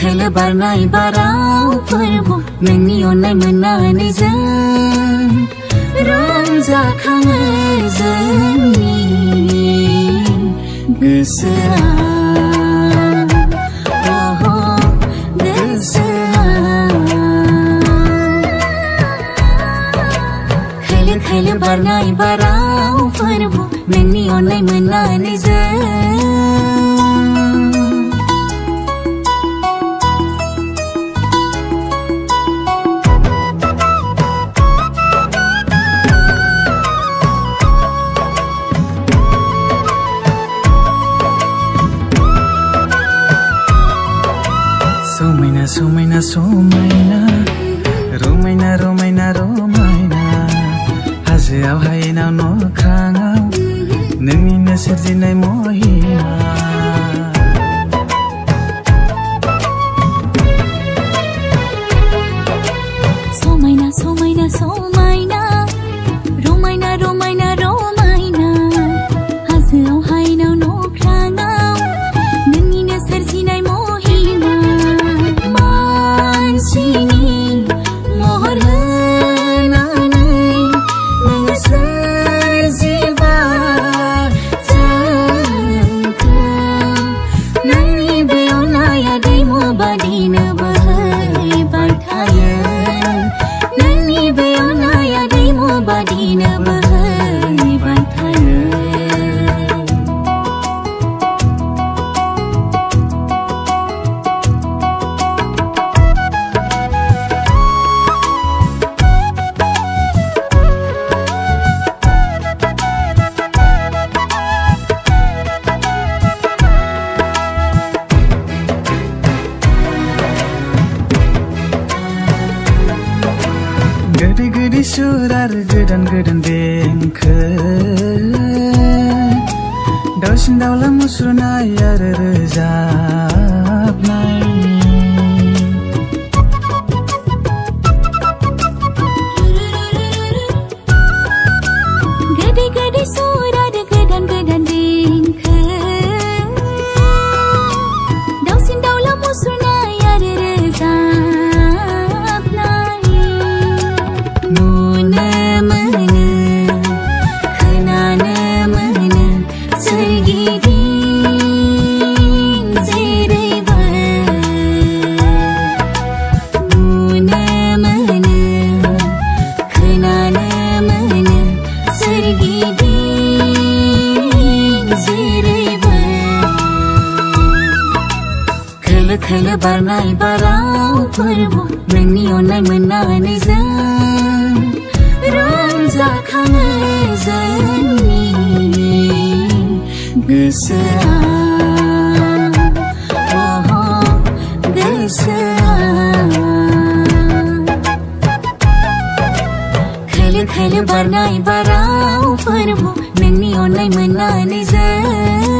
Khela Barnai Barao Kwlw Menion Nai Menai Nai Zen Ramza Khangai Zenni Gesea Khela Barnai Barao Kwlw Menion Nai Menai Nai Zen Somaina, somaina, somaina, romaina, romaina, romaina. Hazeau hainau no khangau, nungi na sirjinai mohima. Somaina, somaina, somaina, romaina, romaina, romaina. Hazeau hainau no khangau, nungi na sirjinai mohima. Gedi sur ar gedan denko Dawsin dawla musrunai ar rozabnai Gedi gedi sur ar gedan denko Dawsin dawla musrunai ar rozabnai Khela Barnai Barao Kwlw Menion Nai Menai Nai Zen Ramza Khangai Zenni Gesea Oh Gesea Khela Barnai Barao Kwlw Menion Nai Menai Nai Zen